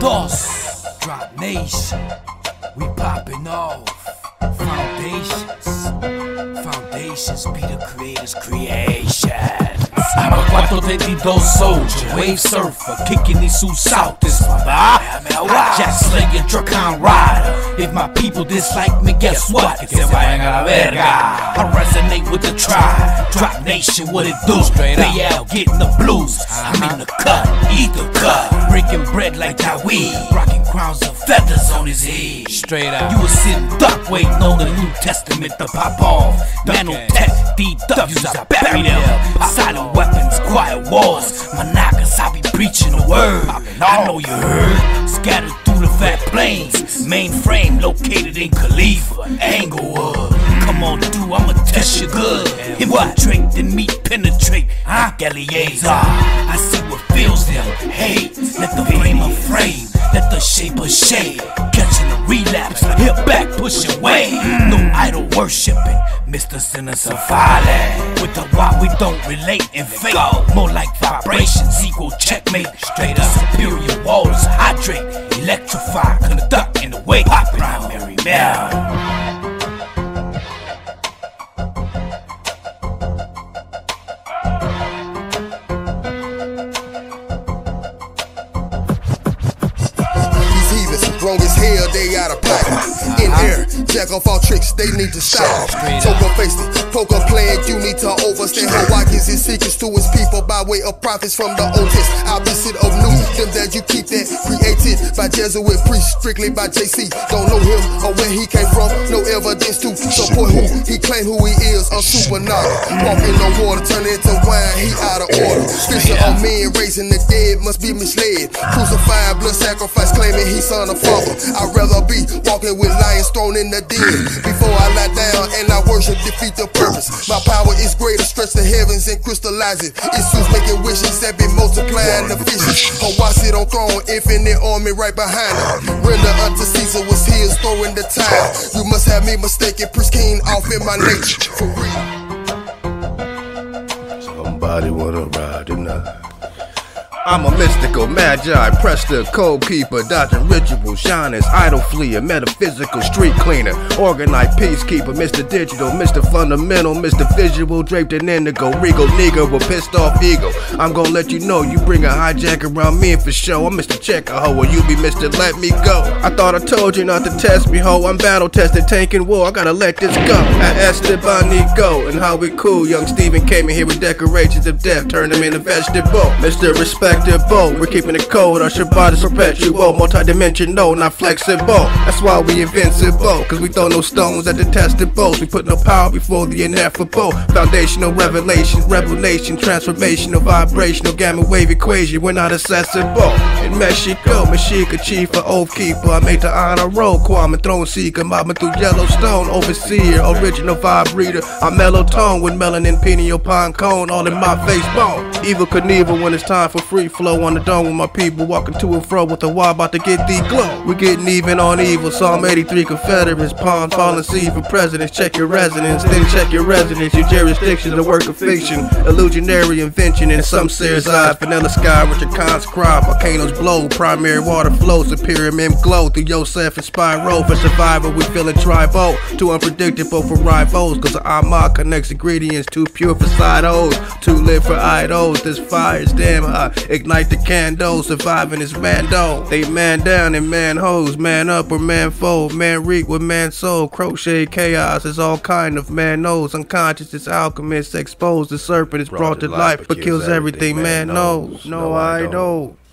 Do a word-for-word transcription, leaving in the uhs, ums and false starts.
dos, Dropnation, we popping off. Foundations, foundations be the creator's creations. I'm a cuatro treinta y dos soldier, wave surfer, kicking these suits out. This mother, just slinging truck on rider. If my people dislike me, guess what? Que se vayan a la verga. I resonate with the tribe. Dropnation, what it do? They out getting the blues. I'm in the cut, either cut, breaking bread like that weed, rocking crowns of feathers on his head. Straight up, you was sitting duck waiting on the New Testament to pop off. Man on tech, D Ws I bury them. Silent weapons, quiet wars, my knockers, I be preaching the word. I know you heard, scattered through the fat plains, mainframe located in Khalifa, Anglewood. Come on through, I'ma test you good. Infiltrate, then meat penetrate, I'm Eliezer. I see what feels them, hate, let the flame of frame, let the shape of shade, catching the relapse, hip back, push away. No idol worshiping, Mister Sinister Violet. With the why we don't relate in faith, more like vibrations equal checkmate. Straight up, superior waters hydrate, electrify, conduct in the way. Primary Water. Wrong as hell, they out of pocket. In air, jack off all tricks, they need to stop. Poker face it, poker playing, you need to overstand. Hawaii gives his secrets to his people by way of prophets from the oldest. Opposite of new, them that you keep that created by Jesuit priests, strictly by J C. Don't know him or where he came from, no evidence to support who he claim who he is. I'm super naughty. Walking on water, turn into wine, he out of order. Fishing on men, raising the dead, must be misled. Crucified, blood sacrifice, claiming he's son of. I'd rather be walking with lions thrown in the den. Before I lie down and I worship, defeat the purpose. My power is greater, stretch the heavens and crystallize it. Issues making wishes that be multiplying the fishes. Oh, I sit on throne, infinite army right behind it. Render unto Caesar was his, throwing the towel. You must have me mistaken, Prince King off in my nature. For real. Somebody wanna ride tonight. I'm a mystical magi, press the code keeper, dodging rituals, shiners, idol fleer, metaphysical street cleaner, organized peacekeeper, Mister Digital, Mister Fundamental, Mister Visual, draped in indigo, regal nigga with pissed off ego. I'm gonna let you know you bring a hijack around me for show. I'm Mister Check-a-ho, or you be Mister Let Me Go. I thought I told you not to test me, ho. I'm battle tested, tanking war. I gotta let this go. I asked Esteban Nico and how we cool. Young Steven came in here with decorations of death, turned him into vegetable. Mister Respect. We're keeping it cold, our Shabbat is perpetual, multi-dimensional, not flexible. That's why we invincible, cause we throw no stones at detestables. We put no power before the ineffable. Foundational revelation, revelation, transformational, vibrational, gamma wave equation. We're not accessible. In Mexico, Mexica, chief or oath keeper, I made the honor roll, Kwame throne seeker, mobbing through Yellowstone, overseer, original vibe reader. I'm mellow tone with melanin, pineal, pine cone, all in my face bone. Evil Knievel when it's time for free flow on the dome with my people, walking to and fro with the wire, about to get the glow. We getting even on evil. Psalm eighty-three, Confederates, palms falling, seed for presidents. Check your residence, then check your residence. Your jurisdiction, the work of fiction, illusionary invention, and some serious eye. Vanilla sky, Richard Khan's crop, volcanoes blow, primary water flows, the pyramid glow through Yosef and Spiral. For survival, we feeling tribal, too unpredictable for rivals, cause the Amar connects ingredients, too pure for side O's, too lit for idols. This fire's damn hot. Ignite the candle, surviving is mando. They man down and man hoes, man up or man fold, man reek with man soul. Crochet chaos is all kind of man knows. Unconscious is alchemists exposed. The serpent is brought, brought to life, but kills everything man knows. No, I don't.